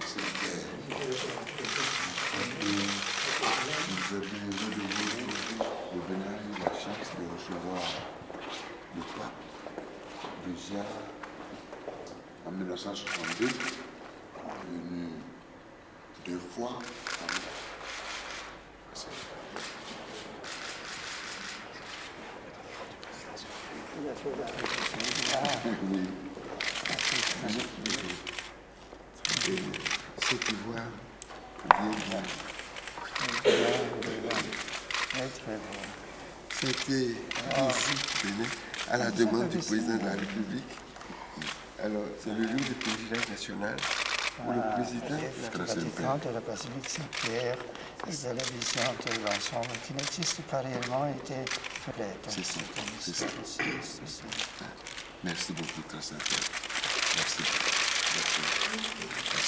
Nous avons besoin de vous de donner la chance de recevoir le pape déjà en 1962, venu deux fois. Cet ivoire vieillard, c'était à la demande du président de la République. Alors, c'est le lieu de pèlerinage national où le président de la basilique Saint-Pierre et de la vision de l'ensemble qui n'existe pas réellement était complète. C'est ça, c'est ça. Merci beaucoup, Grâce à Dieu. Merci.